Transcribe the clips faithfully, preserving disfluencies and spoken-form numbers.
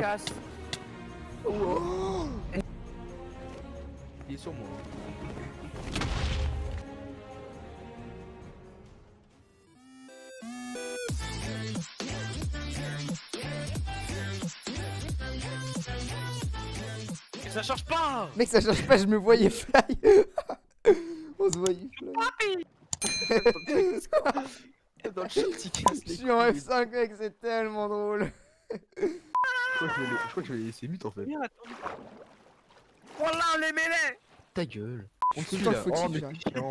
casse. Wow. Il est sur moi. Mais ça change pas. Mec, ça change pas, je me voyais fly. On se voyait fly. Dans le chat, je suis en F cinq, mec, c'est tellement drôle. Je crois que je l'ai laissé mute en fait. Oh là, on les mêlait. Ta gueule. On se là, oh mais c'est chiant.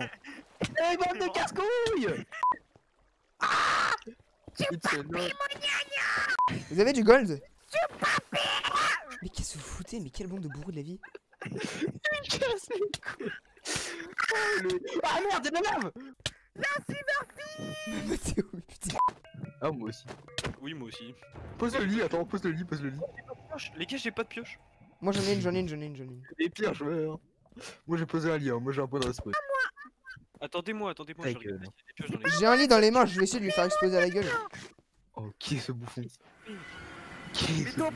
Eh bande de casse-couilles. Ah, tu papilles mon gna-gna. Vous avez du gold? Tu papilles. Mais qu'est-ce que vous foutez? Mais quel bande de bourreau de la vie. Il casse les couilles. Ah merde, il me lave. La cyberfille. Mathéo, mais putain. Ah moi aussi. Oui moi aussi. Pose le lit, attends, pose le lit, pose le lit. Les gars, j'ai pas de pioche. Moi j'en ai une, j'en ai une, j'en ai une, j'en ai une. Les pires joueurs. Moi j'ai posé un lit, hein. Moi j'ai un bon respect. Attendez-moi, attendez-moi. J'ai un lit dans les mains, je vais essayer de lui faire exploser à la gueule. Oh qui est ce bouffon? Qui est ce bouffon?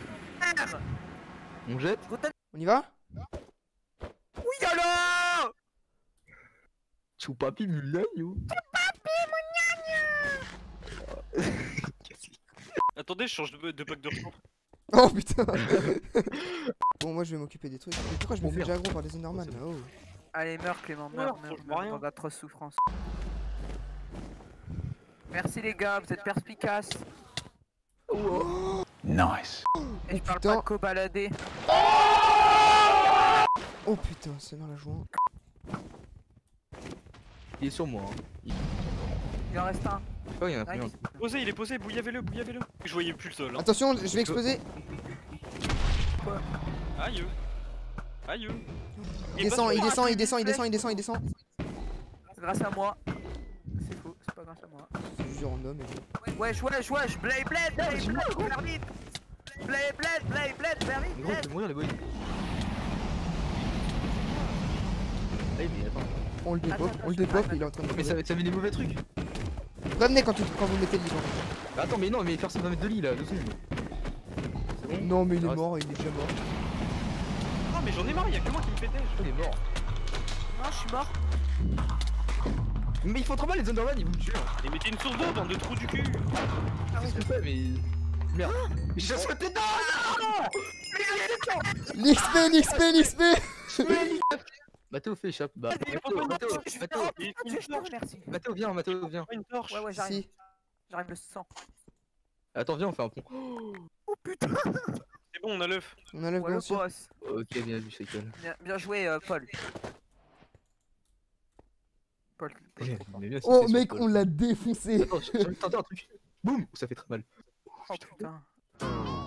On jette? On y va? Oui alors. Choupapi Mulagno. Choupapi Mulagno. Attendez, je change de, de pack de chambre. Oh putain. Bon moi je vais m'occuper des trucs. Mais pourquoi je me fais déjà aggro par des Enderman? Oh, allez meurs Clément, meurs, meurs, meurs, dans d'atroces souffrances. Merci les gars, vous êtes perspicaces. Oh. Nice. Et je parle putain. Pas de co-balader. Oh putain, c'est dans la joie. Il est sur moi hein. Il... il en reste un. Oh, il y en a plus. Posé, il est posé, bouillavez-le, bouillavez-le. Je voyais plus le sol. Hein. Attention, je vais exploser. Quoi? Aïe. Aïe. Il descend, il descend, il descend, il descend, il descend, il descend. C'est grâce à moi. C'est faux, c'est pas grâce à moi. C'est juste random. Wesh, wesh, wesh, blade, blade, blade, blade, blade, vite. Blade, blade, blade, blade, blade, vite. Gros, tu vas mourir les boys. Allez, mais attends. On le dépop, on le dépop, il est en train de... Mais ça met des mauvais trucs. Revenez quand, quand vous mettez le lit. Attends mais non mais personne va mettre de lit là, deux secondes. C'est bon. Non mais il est mort, il est déjà mort. Non mais j'en ai marre, il y a que moi qui me pétait. Il est mort. Non je suis mort. Mais ils font trop mal les Enderman, ils vous tuent. Et mettez une source d'eau dans deux trous du cul. Ah oui c'est ça mais... Merde. Mais j'ai sauté dedans. L'X P, l'X P, l'X P. Mathéo fait échappe. Bah, Mathéo, Mathéo, Mathéo, viens, Mathéo, viens. Une torche. Ouais, ouais, j'arrive. Si. J'arrive le sang. Attends, viens, on fait un pont. Oh putain. C'est bon, on a l'œuf. On a l'œuf, ouais, bien sûr. Boss. Ok, bien vu, Shackle. Bien, bien joué, euh, Paul. Paul. Paul ouais, on bien oh mec, Paul. On l'a défoncé. Attends, j'ai tenté un truc. Boum, ça fait très mal. Oh putain. Oh, putain.